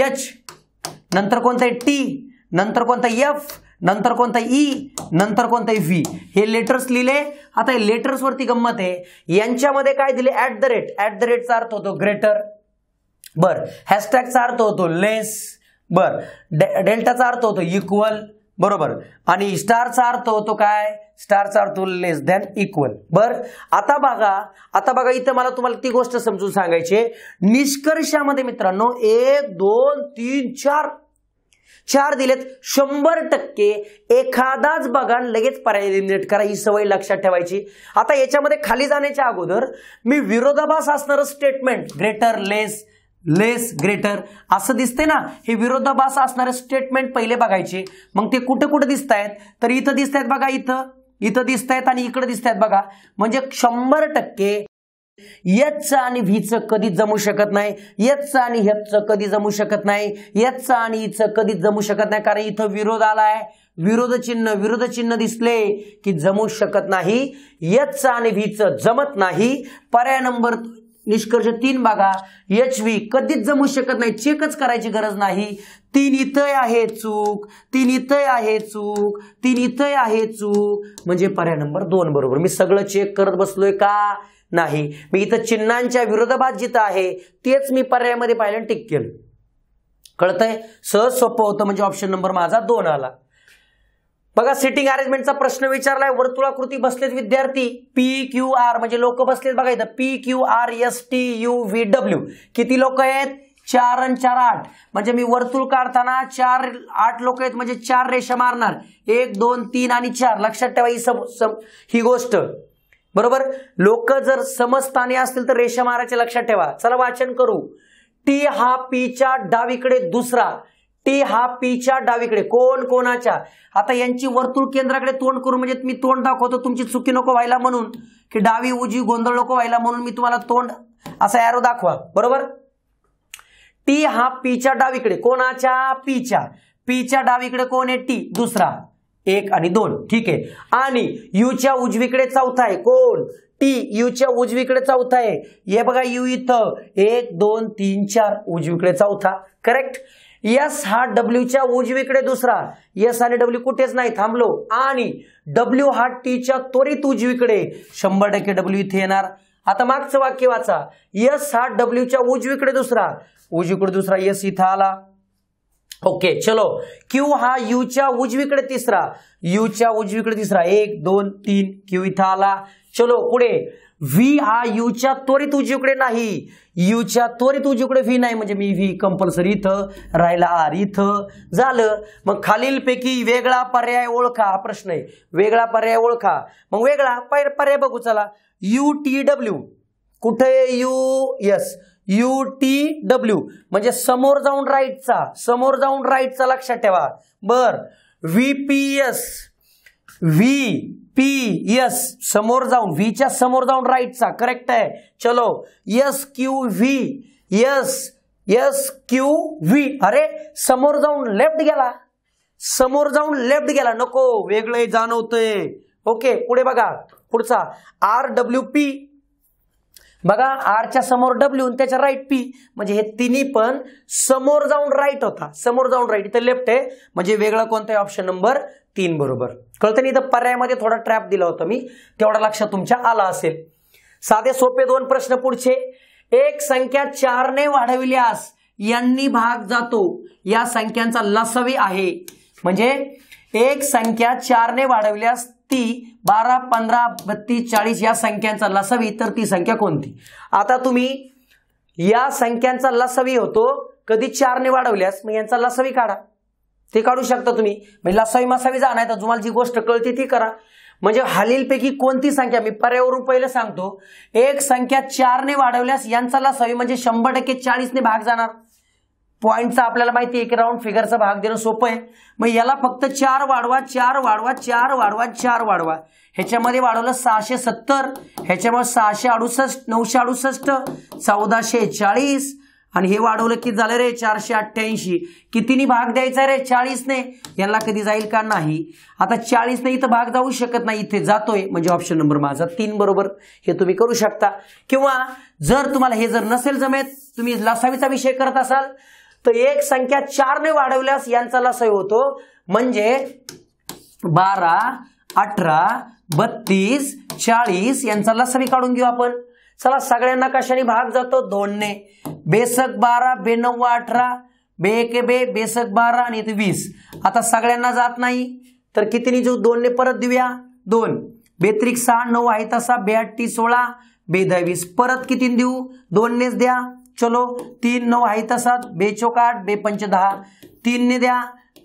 एच नंतर कोणता टी, नंतर कोणता एफ, नंतर कोणता ई, नंतर कोणता व्ही. हे लेटर्स लिहिले. आता हे लेटर्स वरती गंमत आहे. यांच्यामध्ये काय दिले, at the rate. At the रेटचा अर्थ होतो ग्रेटर. बर. हॅशटॅगचा अर्थ होतो लेस. बर. डेल्टाचा अर्थ होतो इक्वल. बरोबर. आणि स्टारचा अर्थ होतो काय, स्टारचा अर्थ लेस दॅन इक्वल. बर. आता बघा, आता बघा इथं मला तुम्हाला ती गोष्ट समजून सांगायची. निष्कर्षामध्ये मित्रांनो 1 2 3 4 चार दिलेत. 100% एखादाच बघा लगेच पर्याय एलिमिनेट करा. ही सवय लक्षात ठेवायची. आता याच्यामध्ये खाली जाण्याच्या अगोदर मी विरोधाभास असणारं statement, greater less less greater असं दिसते ना, हे विरोधाभास असणारे स्टेटमेंट पहिले बघायचे. मग ते कुठं कुठं दिसतायत, तर इथं दिसतायत बघा, इथं इथं दिसतायत आणि इकडे दिसतायत बघा. म्हणजे 100% याचं आणि व्हीचं कधी जमू शकत नाही, याचं आणि हेचं कधी जमू शकत नाही, याचं आणि इचं कधी जमू शकत नाही, कारण इथं विरोध आलाय. विरोध चिन्ह दिसले की जमू शकत नाही. याचं आणि व्हीचं जमत नाही. पर्याय नंबर निष्कर्ष 3 बघा, एच व्ही कधीच जमू शकत नाही, चेकच करायची गरज नाही. 3 इथं आहे चूक, 3 इथं आहे चूक, 3 इथं आहे चूक म्हणजे पर्याय नंबर 2 बरोबर. मी सगळं चेक करत बसलोय का, नाही. मी इथं चिन्हांच्या विरोधाभास जिथं आहे तेच मी पर्यायामध्ये पाहिलं आणि टिक केलं. कळतंय, सहज सोपं होतं म्हणजे ऑप्शन नंबर माझा 2 आला. बघा सिटिंग अरेंजमेंटचा प्रश्न विचारलाय. वर्तुळाकृती बसलेत विद्यार्थी. पी क्यू आर म्हणजे लोक बसलेत बघा इथं. P Q R S T U V W. किती लोक आहेत, 4 आणि 4 8. म्हणजे मी वर्तुळ काढताना 4 8 लोक आहेत म्हणजे 4 रेषा मारणार. 1 2 3 आणि 4 लक्षात ठेवा ही गोष्ट. बरोबर. लोक जर समस्थानी असतील तर रेषा मारायचे लक्षात ठेवा. चला वाचन करू. टी हा पीच्या डावीकडे दुसरा. टी हा पीच्या डावीकडे कोण कोणाच्या. आता यांची वर्तुळ केंद्राकडे तोंड करू म्हणजे मी तोंड दाखवतो. तुमची चुकी नको व्हायला म्हणून, की डावी उजी गोंधळ नको व्हायला म्हणून मी तुम्हाला तोंड असा एरो दाखवा. बरोबर. टी हा पीच्या डावीकडे कोणाच्या, पीच्या. पीच्या डावीकडे कोण आहे, टी. दुसरा 1 आणि 2. ठीक आहे. आणि यूच्या उजवीकडे चौथा आहे कोण, टी. यूच्या उजवीकडे चौथा आहे. हे बघा यू इथं 1 2 3 4 उजवीकडे चौथा. करेक्ट. यस हा डब्ल्यूच्या उजवीकडे दुसरा. यस आणि डब्ल्यू कुठेच नाही, थांबलो. आणि डब्ल्यू हा टीच्या त्वरित उजवीकडे. 100% डब्ल्यू इथे येणार. आता मागचं वाक्य वाचा. यस हा डब्ल्यूच्या उजवीकडे दुसरा. उजवीकडे दुसरा यस इथं आला. ओके. चलो. क्यू हा यूच्या उजवीकडे तिसरा. यूच्या उजवीकडे तिसरा 1 2 3 क्यू इथं आला. चलो पुढे. व्ही हा यूच्या त्वरित उजवीकडे नाही. यूच्या त्वरित उजवीकडे व्ही नाही म्हणजे मी व्ही कंपल्सरी, इथं राहिला आर. इथं झालं. मग खालीलपैकी वेगळा पर्याय ओळखा. हा प्रश्न आहे. वेगळा पर्याय ओळखा. मग वेगळा पर्याय बघू. चला. यू टी डब्ल्यू कुठे, U S U T W म्हणजे समोर जाऊन राईटचा, समोर जाऊन राईटचा लक्षात ठेवा. बर. V P S, V P S समोर जाऊन, व्हीच्या समोर जाऊन राईटचा. करेक्ट आहे. चलो. S Q V. Yes S Q V. अरे समोर जाऊन लेफ्ट गेला, समोर जाऊन लेफ्ट गेला. नको, वेगळं जाणवतंय. ओके. पुढे बघा पुढचा. R W P. बघा आरच्या समोर डब्ल्यू आणि त्याच्या राईट पी म्हणजे हे तिन्ही पण समोर जाऊन राईट होता. समोर जाऊन राईट, इथं लेफ्ट आहे म्हणजे वेगळा कोणता, ऑप्शन नंबर 3 बरोबर. कळतं नाही. इथं पर्यायामध्ये थोडा ट्रॅप दिला होता मी, तेवढा लक्षात तुमच्या आला असेल. साधे सोपे 2 प्रश्न पुढचे. एक संख्या 4 ने वाढविल्यास यांनी भाग जातो, या संख्यांचा लसावी आहे. म्हणजे एक संख्या 4 ने वाढविल्यास ती 12 15 32 40 या संख्यांचा लसावी, तर ती संख्या कोणती. आता तुम्ही या संख्यांचा लसावी होतो कधी 4 ने वाढवल्यास, मग यांचा लसावी काढा. ते काढू शकता तुम्ही. म्हणजे लसावी मसावी जा, नाही तर तुम्हाला जी गोष्ट कळते ती करा. म्हणजे खालीलपैकी कोणती संख्या, मी पर्यावरून पहिले सांगतो, एक संख्या 4 ने वाढवल्यास यांचा लसावी म्हणजे 100% 40 ने भाग जाणार। पॉइंटचा आपल्याला माहिती आहे की राउंड फिगरचा भाग देणं सोपं आहे, मग याला फक्त 4 वाढवा 4 वाढवा 4 वाढवा 4 वाढवा, ह्याच्यामध्ये वाढवलं 670, ह्याच्यामध्ये 668 968 1440 आणि हे वाढवलं की झालं रे 488। कितीनी भाग द्यायचा रे 40 ने, यांना कधी जाईल का नाही, आता 40 ने इथे भाग जाऊ शकत नाही, इथे जातोय म्हणजे ऑप्शन नंबर माझा 3 बरोबर। हे तुम्ही करू शकता, किंवा जर तुम्हाला हे जर नसेल जमेत, तुम्ही लसावीचा विषय करत असाल तर एक संख्या 4 ने वाढवल्यास यांचा लसावी होतो म्हणजे 12 18 32 40 यांचा लसावी काढून घेऊ आपण। चला सगळ्यांना कशाने भाग जातो 2 ने, बेसक 12 बेनव्वा 18 बेएके बे बेसक 12 आणि इथे 20, आता सगळ्यांना जात नाही तर कितीने जो 2 ने परत देऊया 2 बेत्रिक 6 9 आहे तसा 82 16 22 परत कितीने देऊ 2 नेच द्या, चलो 3 9 आहे तसा 24 25 10 3 ने द्या,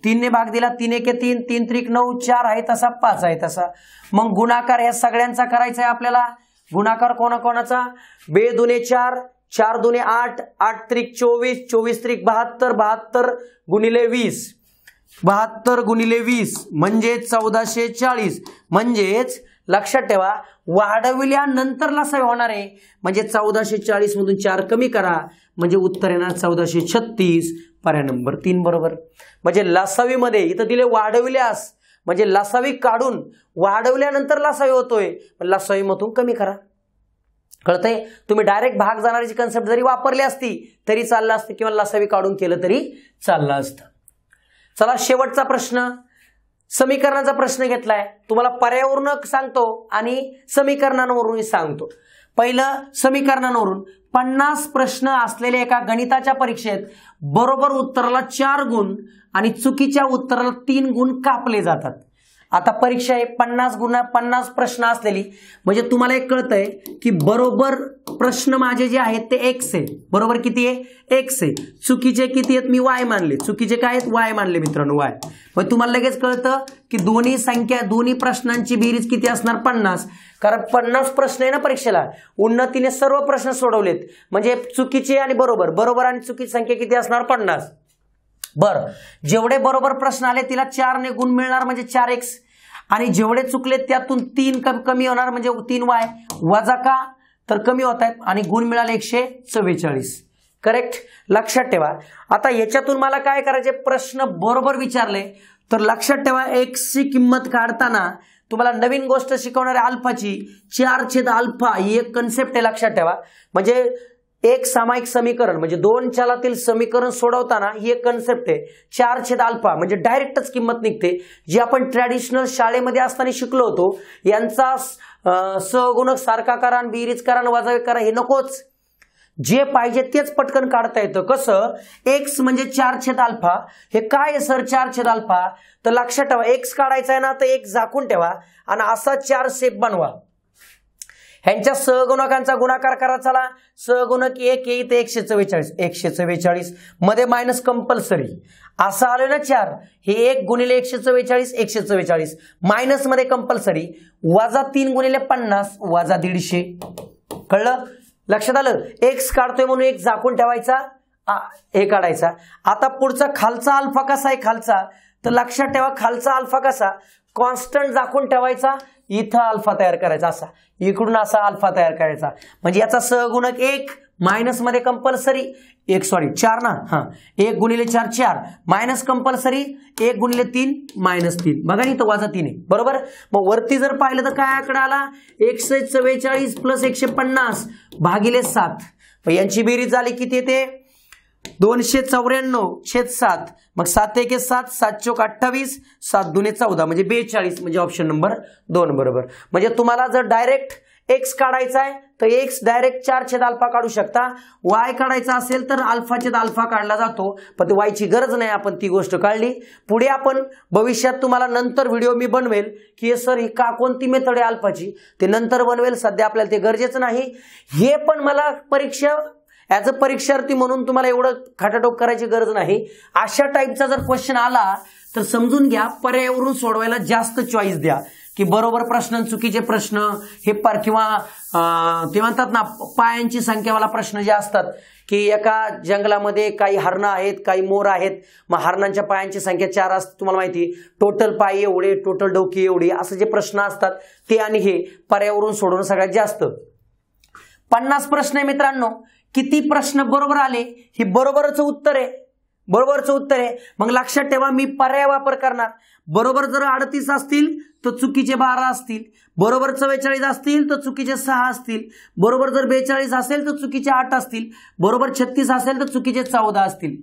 3 ने भाग दिला 3 एके 3 3 त्रिक 9 4 आहे तसा 5 आहे तसा, मग गुणाकार या सगळ्यांचा करायचा आहे आपल्याला। गुणाकार कोणा कोणाचा, 2 दुने 4 4 दुने 8 8 त्रिक 24 24 त्रिक 72 72 गुणिले 20 72 गुणिले 20 म्हणजे 1440, म्हणजे लक्षात ठेवा वाढविल्यानंतर लसावी होणार आहे म्हणजे 1440 मधून 4 कमी करा म्हणजे उत्तर येणार 1436 पर्याय नंबर 3 बरोबर। म्हणजे लसावी मध्ये इथे दिले वाढविल्यास म्हणजे लसावी काढून वाढवल्यानंतर लसावी होतोय, लसावी मधून कमी करा, कळतंय? तुम्ही डायरेक्ट भाग जाणारीची कन्सेप्ट जरी वापरली असती तरी चाललं असतं किंवा लसावी काढून केलं तरी चाललं असतं। चला शेवटचा प्रश्न, समीकरणाचा प्रश्न घेतलाय, तुम्हाला पर्यावरण सांगतो आणि समीकरणांवरून सांगतो। पहिलं समीकरणांवरून 50 प्रश्न असलेल्या एका गणिताच्या परीक्षेत बरोबर उत्तराला 4 गुण आणि चुकीच्या उत्तराला 3 गुण कापले जातात। आता परीक्षा आहे 50 गुण 50 प्रश्न असलेली, म्हणजे तुम्हाला एक कळतंय की बरोबर प्रश्न माझे जे आहेत ते x आहे, बरोबर किती आहे x आहे, चुकीचे किती आहेत मी y मानले, चुकीचे काय आहेत y मानले मित्रांनो y, पण तुम्हाला लगेच कळतं की दोन्ही संख्या दोन्ही प्रश्नांची बेरीज किती असणार 50, कारण 50 प्रश्न आहे ना परीक्षेला। उन्नतीने सर्व प्रश्न सोडवलेत म्हणजे चुकीचे आणि बरोबर, बरोबर आणि चुकीची संख्या किती असणार 50। बर, जेवढे बरोबर प्रश्न आले तिला 4 ने गुण मिळणार म्हणजे 4x, आणि जेवढे चुकले त्यातून 3 कमी होणार म्हणजे 3y, वजा का तर कमी होत आहेत आणि गुण मिळाले 144, करेक्ट? लक्षात ठेवा। आता याच्यातून मला काय करायचे, प्रश्न बरोबर विचारले तर लक्षात ठेवा x ची किंमत काढताना तुम्हाला नवीन गोष्ट शिकवणारे अल्फाची 4/α ही एक कन्सेप्ट आहे, लक्षात ठेवा। म्हणजे एक सामायिक समीकरण म्हणजे दोन चलातील समीकरण सोडवताना ही एक कन्सेप्ट आहे 4/α, म्हणजे डायरेक्टच किंमत निघते, जी आपण ट्रेडिशनल शाळेमध्ये असताना शिकलो होतो, यांचा सहगुणक सारखा करा, बेरीज करा, वजा करा, हे नकोच, जे पाहिजे तेच पटकन काढता येतं। कसं, x म्हणजे 4/α, हे काय आहे सर 4/α, तर लक्षात ठेवा x काढायचा आहे ना तर एक झाकून ठेवा आणि असा 4 शेप बनवा, ह्यांच्या सहगुणकांचा गुणाकार करा, चला सहगुणक 1 येईल 144 144 मध्ये मायनस कंपल्सरी, असं आलं ना 4 हे 1 गुणिले 144 144 मायनस मध्ये कंपल्सरी, वजा 3 गुणिले 50 वजा 150, कळलं? लक्षात आलं? x काढतोय म्हणून एक झाकून ठेवायचा, हे काढायचा। आता पुढचा खालचा अल्फा कसा आहे खालचा, तर लक्षात ठेवा खालचा अल्फा कसा कॉन्स्टंट झाकून ठेवायचा, इथं अल्फा तयार करायचा असा, इकडून असा अल्फा तयार करायचा, म्हणजे याचा सहगुणक 1 मायनस मध्ये कंपल्सरी 4 ना, हां 1 गुणिले 4 4 मायनस कंपल्सरी 1 गुणिले 3 मायनस 3, बघा इथं वजा 3 आहे बरोबर। मग वरती जर पाहिलं तर काय आकडा आला 144 प्लस 150 भागिले 7, मग यांची बेरीज झाली किती येते 294/7, मग 7 एके 7 7 चौक 28 7 दुने 14 म्हणजे 42 म्हणजे ऑप्शन नंबर 2 बरोबर। म्हणजे तुम्हाला जर डायरेक्ट x काढायचा आहे तर x डायरेक्ट 4/α काढू शकता, y काढायचा असेल तर α/α काढला जातो, पण y ची गरज नाही, आपण ती गोष्ट काढली। पुढे आपण भविष्यात तुम्हाला नंतर व्हिडिओ मी बनवेल की हे सर ही का कोणती मेथड आहे अल्फाची, ते नंतर बनवेल, सध्या आपल्याला ते गरजेचं नाही। हे पण मला परीक्षा ॲज अ परीक्षार्थी म्हणून तुम्हाला एवढं खाटाटोप करायची गरज नाही, अशा टाईपचा जर क्वेश्चन आला तर समजून घ्या पर्यावरून सोडवायला जास्त चॉईस द्या, की बरोबर प्रश्न, चुकीचे प्रश्न हे किंवा ते म्हणतात ना पायांची संख्यावाला प्रश्न जे असतात की एका जंगलामध्ये काही हरण आहेत, काही मोर आहेत, मग हरणांच्या पायांची संख्या 4 असते, तुम्हाला माहिती टोटल पाय एवढे, टोटल डोकी एवढी, असे जे प्रश्न असतात ते आणि हे पर्यावरण सोडवणं सगळ्यात जास्त। 50 प्रश्न आहे मित्रांनो, किती प्रश्न बरोबर आले हे बरोबरचं उत्तर आहे, बरोबरचं उत्तर आहे। मग लक्षात ठेवा मी पर्याय वापर करणार, बरोबर जर 38 असतील तो चुकीचे 12 असतील, बरोबर 44 असतील तर चुकीचे 6 असतील, बरोबर जर 42 असेल तर चुकीचे 8 असतील, बरोबर 36 असेल तर चुकीचे 14 असतील।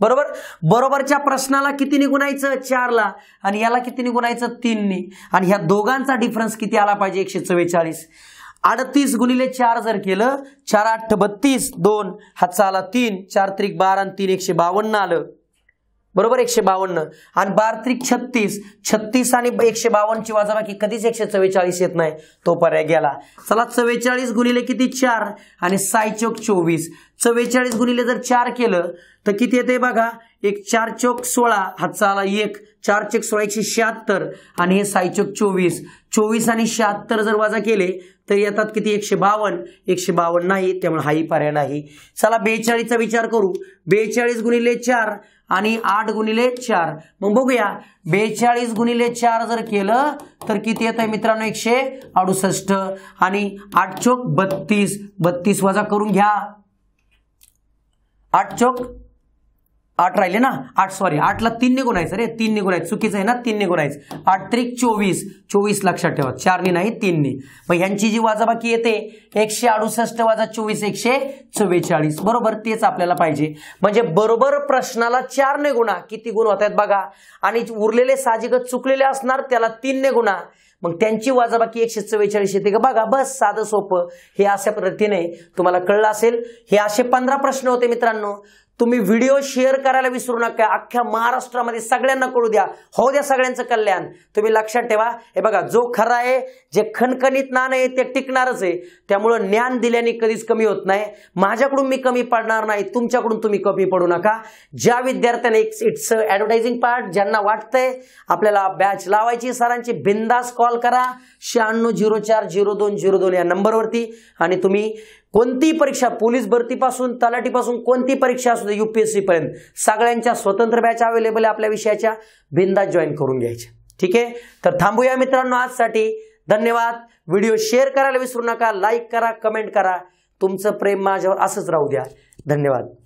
बरोबर बरोबरच्या प्रश्नाला किती ने गुणायचं 4 ला, आणि याला किती ने गुणायचं 3 ने, आणि ह्या दोघांचा डिफरन्स किती आला पाहिजे 144। 38 गुणिले 4 जर केलं 4 8 32, 2 हातचा आला 3, 4 त्रिक 12 आणि 3 152 आलं, बरोबर 152, आणि 12 त्रिक 36, 36 आणि 152 ची वजाबाकी कधीच 144 येत नाही, तो पर्याय गेला। चला 44 गुणिले किती 4 आणि 6 चौक 24, 44 गुणिले जर 4 केलं तर किती येते बघा, 1 4 चौक 16 हातचा आला 1, 4 चौक 16 176, आणि हे 6 चौक 24, 24 आणि 76 जर वजा केले तर येतात किती 152 नाही, त्यामुळे हाही पर्याय नाही। चला 42 चा विचार करू, 42 गुणिले 4 आणि 8 गुणिले 4, मग बघूया 42 गुणिले 4 जर केलं तर किती येतं मित्रांनो 168, आणि 8 चौक 32, 32 वजा करून घ्या, 8 चौक 8 राहिले ना, 8 ला 3 ने गुणायचं रे, 3 ने गुणायचं, चुकीचं आहे ना, 3 ने गुणायचं, 8 त्रिक 24, 24 लक्षात ठेवा 4 ने नाही 3 ने, मग यांची जी वजाबाकी येते 168 वजा 24 144, बरोबर तेच आपल्याला पाहिजे। म्हणजे बरोबर प्रश्नाला 4 ने गुणा, किती गुण होत आहेत बघा, आणि उरलेले साजिकच चुकलेले असणार त्याला 3 ने गुणा, मग त्यांची वजाबाकी 144 येते का बघा, बस साधं सोपं। हे अशा पद्धतीने तुम्हाला कळलं असेल। हे असे 15 प्रश्न होते मित्रांनो, तुम्ही व्हिडिओ शेअर करायला विसरू नका, अख्ख्या महाराष्ट्रामध्ये सगळ्यांना कळू द्या, होऊ द्या सगळ्यांचं कल्याण। तुम्ही लक्षात ठेवा, हे बघा जो खरा आहे, जे खणखणीत ज्ञान आहे ते टिकणारच आहे, त्यामुळे ज्ञान दिल्याने कधीच कमी होत नाही। माझ्याकडून मी कमी पडणार नाही, तुमच्याकडून तुम्ही कमी पडू नका। ज्या विद्यार्थ्यांना इट्स ॲडव्हर्टायझिंग पार्ट, ज्यांना वाटतंय आपल्याला बॅच लावायची सरांची, बिंदास कॉल करा 96040202 या नंबरवरती, आणि तुम्ही कोणती परीक्षा, पोलीस भरतीपासून तलाठीपासून कोणती परीक्षा असू दे, यूपीएससी पर्यंत सगळ्यांच्या स्वतंत्र बॅच अवेलेबल आहे आपल्या विषयाच्या, बिंदास जॉईन करून घ्यायच्या, ठीक आहे। तर थांबूया मित्रांनो आजसाठी, धन्यवाद। व्हिडिओ शेअर करायला विसरू नका, लाईक करा, कमेंट करा, तुमचं प्रेम माझ्यावर असंच राहू द्या, धन्यवाद।